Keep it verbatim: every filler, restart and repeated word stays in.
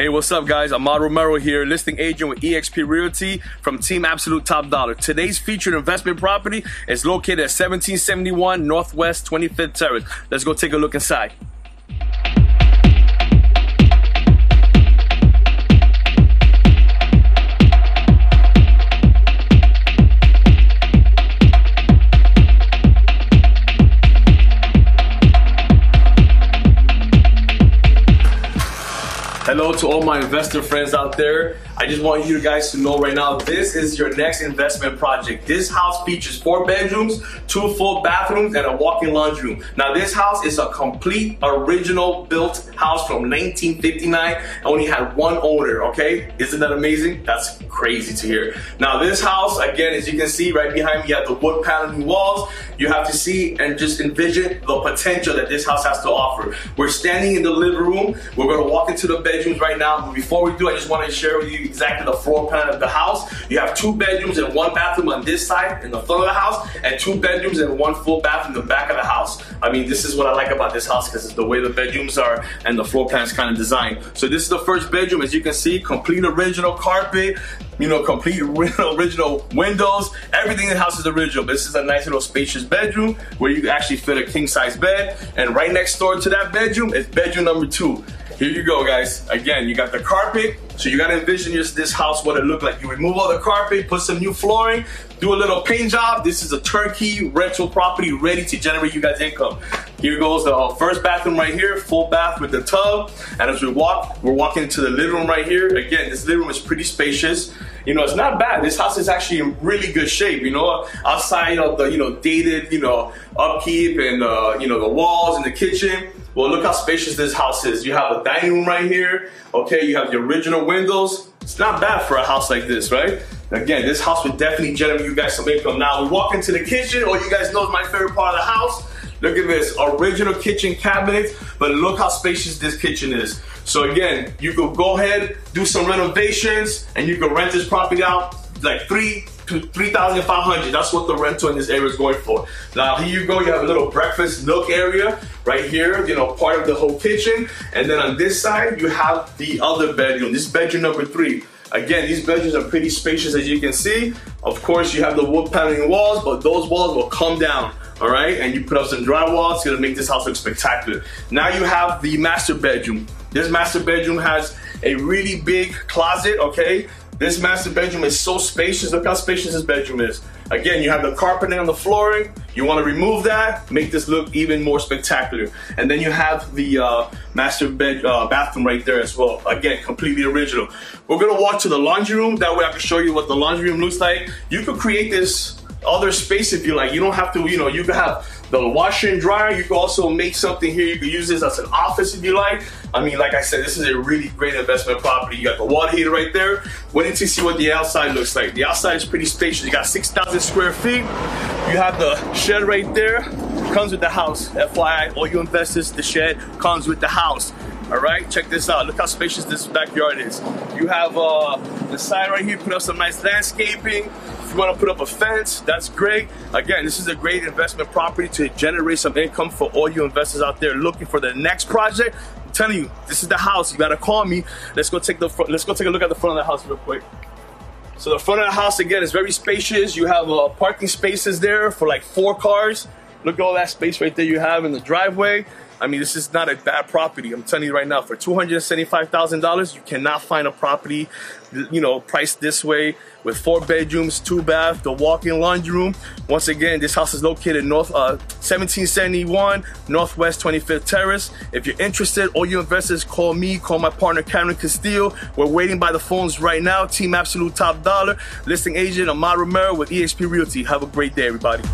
Hey, what's up guys? Amad Romero here, listing agent with E X P Realty from Team Absolute Top Dollar. Today's featured investment property is located at seventeen seventy-one Northwest twenty-fifth Terrace. Let's go take a look inside. Hello to all my investor friends out there. I just want you guys to know right now, this is your next investment project. This house features four bedrooms, two full bathrooms, and a walk-in laundry room. Now this house is a complete original built house from nineteen fifty-nine. It only had one owner, okay? Isn't that amazing? That's crazy to hear. Now this house, again, as you can see right behind me, you have the wood paneling walls. You have to see and just envision the potential that this house has to offer. We're standing in the living room. We're gonna walk into the bedroom right now, but before we do, I just want to share with you exactly the floor plan of the house. You have two bedrooms and one bathroom on this side in the front of the house, and two bedrooms and one full bathroom in the back of the house. I mean, this is what I like about this house because it's the way the bedrooms are and the floor plan is kind of designed. So this is the first bedroom, as you can see, complete original carpet, you know, complete original windows. Everything in the house is original. But this is a nice little spacious bedroom where you actually fit a king size bed. And right next door to that bedroom is bedroom number two. Here you go, guys. Again, you got the carpet. So you gotta envision this, this house, what it looked like. You remove all the carpet, put some new flooring, do a little paint job. This is a turnkey rental property ready to generate you guys income. Here goes the uh, first bathroom right here, full bath with the tub. And as we walk, we're walking into the living room right here. Again, this living room is pretty spacious. You know, it's not bad. This house is actually in really good shape, you know, outside of the, you know, dated, you know, upkeep and, uh, you know, the walls and the kitchen. Well, look how spacious this house is. You have a dining room right here. Okay, you have the original windows. It's not bad for a house like this, right? Again, this house would definitely generate you guys some income. Now we walk into the kitchen, or you guys know is my favorite part of the house. Look at this, original kitchen cabinets, but look how spacious this kitchen is. So again, you could go ahead, do some renovations, and you can rent this property out like three to three thousand five hundred dollars. That's what the rental in this area is going for. Now here you go, you have a little breakfast nook area right here, you know, part of the whole kitchen. And then on this side, you have the other bedroom, this bedroom number three. Again, these bedrooms are pretty spacious, as you can see. Of course, you have the wood paneling walls, but those walls will come down, all right? And you put up some drywall, it's gonna make this house look spectacular. Now you have the master bedroom. This master bedroom has a really big closet, okay? This master bedroom is so spacious. Look how spacious this bedroom is. Again, you have the carpeting on the flooring. You want to remove that, make this look even more spectacular. And then you have the uh, master bed uh, bathroom right there as well. Again, completely original. We're gonna walk to the laundry room. That way I can show you what the laundry room looks like. You could create this other space if you like. You don't have to, you know, you could have the washer and dryer. You could also make something here. You could use this as an office if you like. I mean, like I said, this is a really great investment property. You got the water heater right there. Wait until you see what the outside looks like. The outside is pretty spacious. You got six thousand square feet. You have the shed right there. Comes with the house. F Y I, all you investors, the shed comes with the house. All right, check this out. Look how spacious this backyard is. You have uh, the side right here, put up some nice landscaping. If you want to put up a fence, that's great. Again, this is a great investment property to generate some income for all you investors out there looking for the next project. I'm telling you, this is the house. You gotta call me. Let's go take the front, let's go take a look at the front of the house real quick. So the front of the house, again, is very spacious. You have uh, parking spaces there for like four cars. Look at all that space right there you have in the driveway. I mean, this is not a bad property. I'm telling you right now, for two hundred seventy-five thousand dollars, you cannot find a property, you know, priced this way with four bedrooms, two bath, the walk-in laundry room. Once again, this house is located north uh, seventeen seventy-one Northwest twenty-fifth Terrace. If you're interested, all you investors, call me, call my partner, Cameron Castillo. We're waiting by the phones right now. Team Absolute Top Dollar, listing agent Amad Romero with E X P Realty. Have a great day, everybody.